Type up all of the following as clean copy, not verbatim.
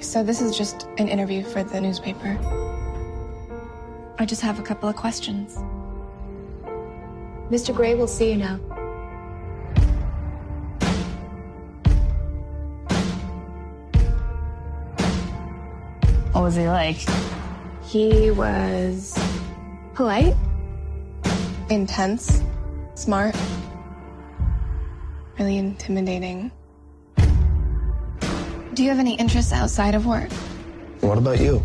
So this is just an interview for the newspaper. I just have a couple of questions. Mr. Gray will see you now. What was he like? He was polite, intense, smart, really intimidating. Do you have any interests outside of work? What about you?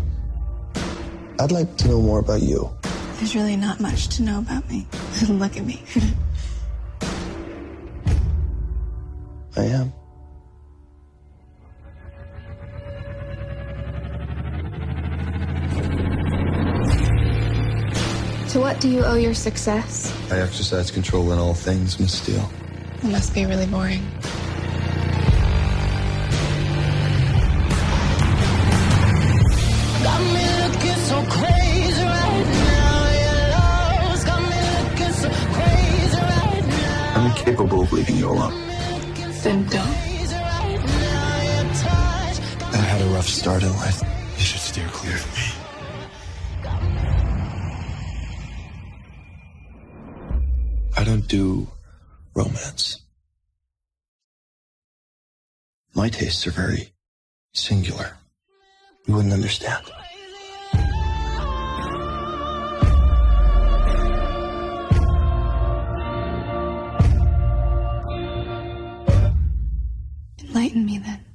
I'd like to know more about you. There's really not much to know about me. Look at me. I am. To what do you owe your success? I exercise control in all things, Miss Steele. It must be really boring. Got me looking so crazy right now. Your love's got me looking so crazy right now. I'm incapable of leaving you alone. Then don't. I had a rough start in life. You should steer clear of me. I don't do romance. My tastes are very singular. You wouldn't understand. Enlighten me then.